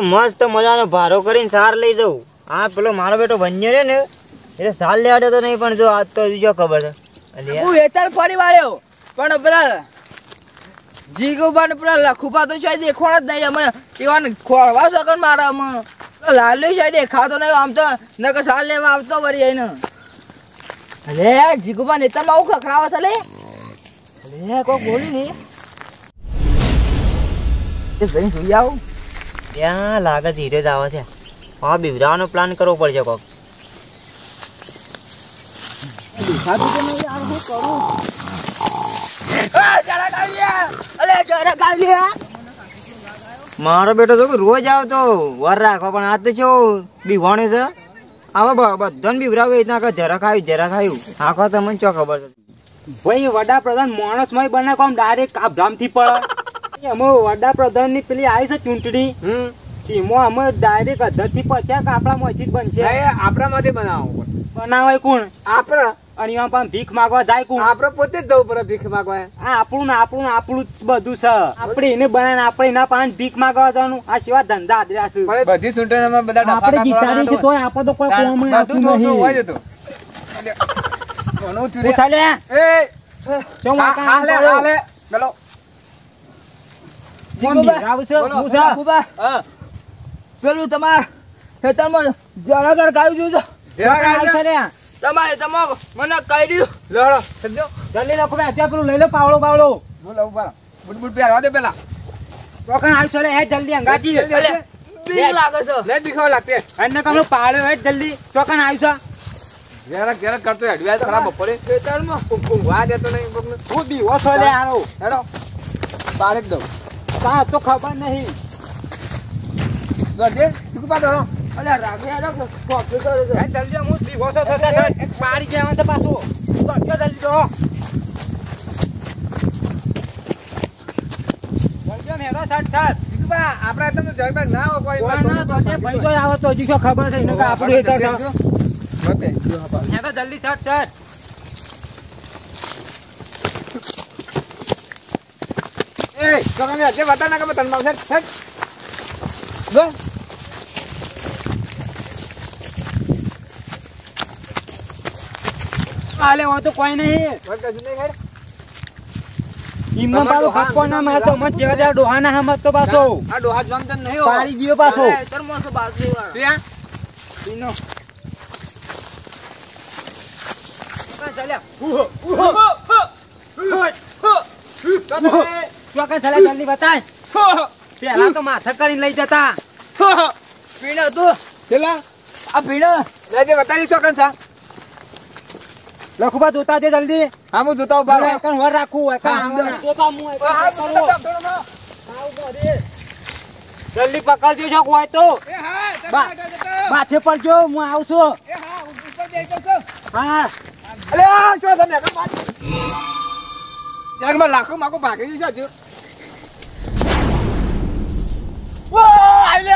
तो मस्त मजानो भारो करीने सार लई जाऊं। आ पेलो मारो बेटो बन्यो रे ने એટલે સાર લેવાડે તો નહીં, પણ જો આ તો જો ખબર છે હું હેતર ફરી વાળ્યો, પણ પેલા જીગુબાને પેલા લખુપા તો છે દેખોણ જ નહીં અમે એવાને ખોળવા સકન મારા અમે લાલ્યો છે દેખાતો નહીં આમ તો નકર સાર લેવા આવતો વરી આઈને। અરે જીગુબાને હેતર માં હું ખખડાવા છે લે અરે કોઈ બોલી નહીં એ જઈ જોઈ આવ ત્યાં લાગે ધીરે જ આવે છે। આ બિવરાનો પ્લાન કરવો પડશે કોક दिखा तुझे मैं यार वो करूं। जरा कर लिया, अरे जरा कर लिया मारो बेटो तो रोज आओ तो वर राखो पण आज तो छो बिवाणे से आवा बदन बिवरावे इतना का जरा खायो आखो तो मन चो खबर है भाई वडा प्रधान मानस मय बना को हम डायरेक्ट आप धाम थी पड़ हम वडा प्रधान नी पेली आई से चुंटडी टीमो हम डायरेक्ट अधती पछा कापड़ा मस्जिद बनसे ए आपरा माथे बनाओ बनावे कोण आपरा અને યામ પણ ભીખ માંગવા જાય કુ આપડે પોતે જ જવું પડે ભીખ માંગવા। આ આપણું જ બધું છે, આપણે એને બનાવીને આપણે એના પાસે ભીખ માંગવા જવાનું। આ સિવાય ધંધા આદરા છે બધી સુંટણામાં બધા આપણે જીતાડી છે તોય આપણે તો કોઈ કોમ નહીં હતું તો હોય જતો કોનો ચુરે ઉઠાલે એ જો માકા હાલે હાલે બેલો કોમ ભીરાવ છે મુસા ખુબા હા પેલું તમાર ખેતરમાં જળગર ગાયું જોજો જળગર છે ને તમારે તમો મને કહી દીધું લડો સમજો જલ્દી લખો બે હત્યા પેલું લઈ લો પાવળો પાવળો બોલ ઉભા બુટ બુટ પહેરવા દે પેલા ચોકન આવી છોડે હે જલ્દી અંગાજી લે બીક લાગે છે લે બીખો લાગે અને કમલો પાળ્યો હે જલ્દી ચોકન આવી છો જરા જરા કરતો એડવાઇસ ખરાબ પડે ખેતરમાં કુકુ વા દેતો નહીં બગને હું બી ઓછો લે આરો હેડો પારેક દઉં કા તો ખબર નહીં દે ટીકપા દો અલા રાગે રાખ કોક તો હે જલ્દી હું દીવો તો થતા એક પાડી જવાનું તો પાછું તો જલ્દી દો જલ્દી મેરા સાટ સાટ દીકવા આપરા તમને જયભાઈ ના હો કોઈ ના તો ભાઈ કોઈ આવો તો જીખો ખબર છે ને કે આપણું એ તો મતે હેડા જલ્દી સાટ સાટ એ કોને આજે વાતા ના કે તન માં સાટ ગો आले वो तो कोई नहीं हिम्मत वालों हक्को ना मार तो मत जगह डोहाना है मत तो पासो आ डोहा जमतन नहीं हो पारी दियो पासो तर मन से बात लेवा सिया तीनो का चले हो हो हो तो का चले जल्दी बता पहला तो माथा करी ले जाता पीना तू चला अब पीना लेके बता दी चौकन सा લખુબા જોતા દે જલ્દી હા હું જોતા ઉભા રહે કન વર રાખું કન જોતા હું હા ઉભા રે જલ્દી પકડજો છો કોઈ તો એ હા માથે પડજો હું આવું છું એ હા ઉપર જઈ તો હા અલે જો તમે કન માર યાર માં લાખો માકો ભાગી ગયો છે ઓ અલે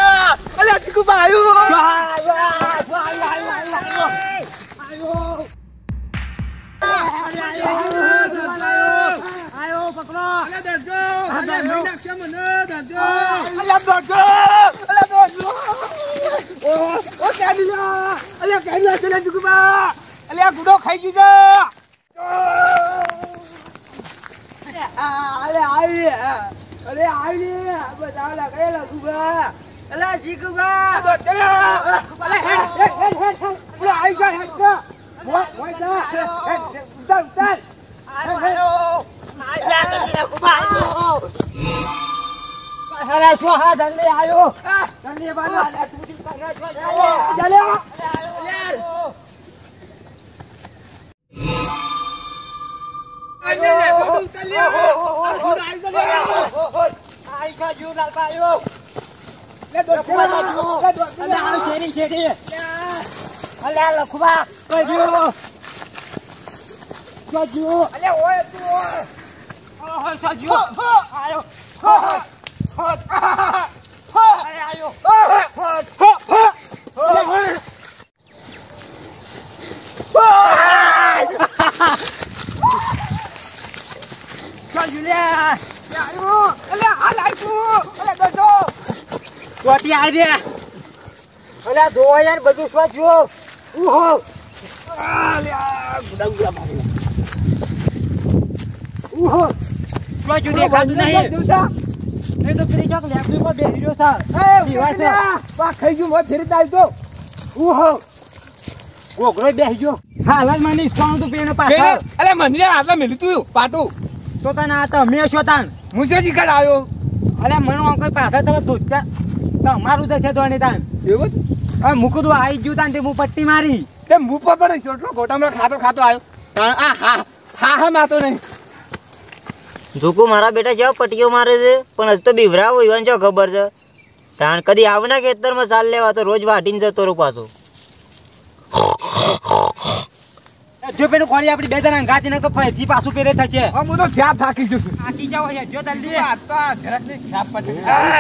અલે લખુબા આયો આયો અલ્યા લખુબા કજો સાજ્યો અલે ઓય તું ઓય સાજ્યો આયો હો હો આયો હો હો સાજ્યો લે આયો અલે હાલ આયો અલે દોડો ચોટી આવી દે અલા ધોવા યાર બધું શું જો ઓહો આલ્યા ગુડંગા મારી ઓહો લો જુદે ખાધું નહીં એ તો ફરી ચોક લેબમાં બેહી રહ્યો થા એ વિવાસા પા ખાઈ ગયો મો ફરી દાલ તો ઓહો ગોગરો બેહી ગયો હાલલ માની સોણું તો પેને પાછા અલે મને આટલા મેલી તું પાટુ તો તના તો મે શોતાન મુસે જી ઘર આવ્યો અલે મનો આમ કોઈ પાછા તો દોચતા તમારું તો છે દોણી તાન એવું આ મુકુદો આવી ગયું તાન તે મુ પટ્ટી મારી તે મુ પર પણ છોટલો ગોટામરા ખાતો આવ્યો આ હા હા હા માતો નહીં જોકો મારા બેટા જેવ પટિયો મારે છે પણ હજ તો બીવરાવ હોય જો ખબર છે તાણ કદી આવના ખેતરમાં ચાલ લેવા તો રોજ વાટીન જતો રો પાછો જો પેનું કોણી આપડી બે જણા ગાતી ન કફેથી પાછું પેરે થશે ઓ મુ તો છાપ થાકી જશે થાકી જાવ હે જો જલ્દી આ તો જરાક ની છાપ પડ Oh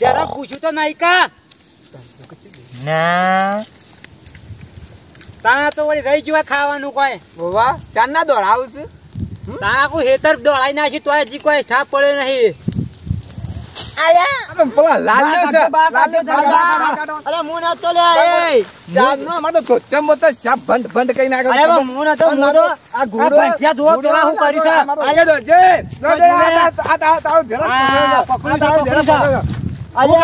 जरा पूछू तो नहीं का ना ताना तो वरी रही जुआ खावानु कोई बाबा चन्ना दोराउ छ ताना को हेतर दोराई नासी तोय जी कोई छाप पड़े नहीं आया अब पला लाल अरे मुना तो ले ए जानो हमर तो चम तो सब बंद बंद कई ना अरे मुना तो मोरो आ घोड़ो भंठिया धो पेला हु करी था आगे दो जे दो आ ताओ जरा पकड़ जरा अरे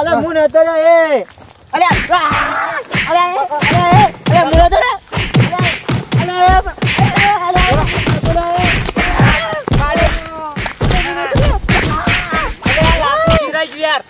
अरे मुने तो रे अरे अरे अरे मुने तो रे अरे अरे अरे मारे मुने तो रे अरे लात गिरा यार